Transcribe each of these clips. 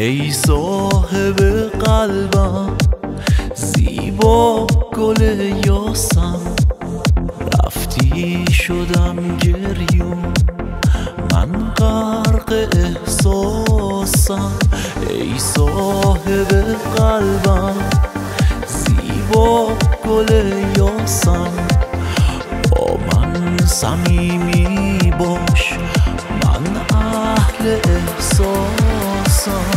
ای صاحب قلبم زیبا گل یاسم، رفتی شدم گریون، من غرق احساسم. ای صاحب قلبم زیبا گل یاسم، با من صمیمی باش، من اهل احساسم.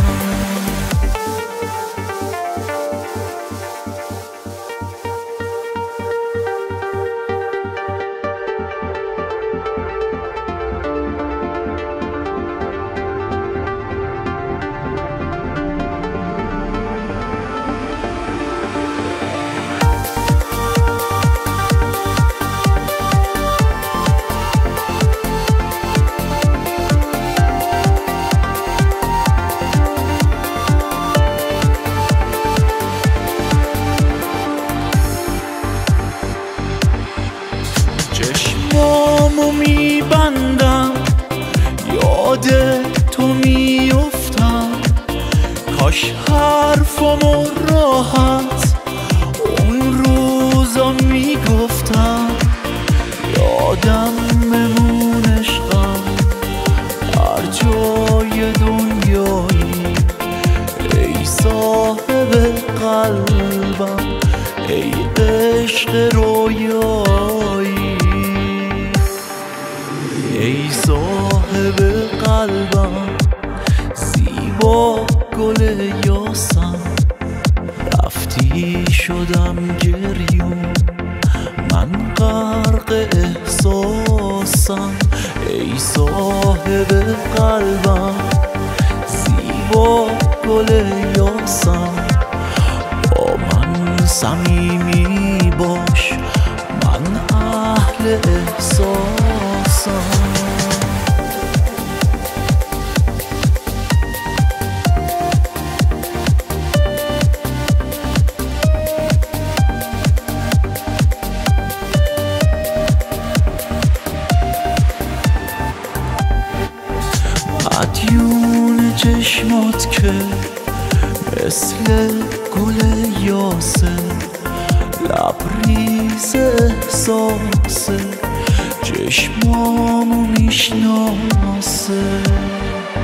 چشمامو میبندم یاد تو میفتم، کاش حرفمو راحت اون روزا میگفتم. یادم بمون عشقم هر جای دنیایی، ای صاحب قلبم، ای عشق رویایی. ای صاحب قلبم زیبا گل یاسم، رفتی شدم گریون، من غرق احساسم. ای صاحب قلبم زیبا گل یاسم، با من صمیمی باش، من اهل احساسم. مدیون چشمات که مثل گل یاسه، لبریز احساسه، چشمامو میشناسه.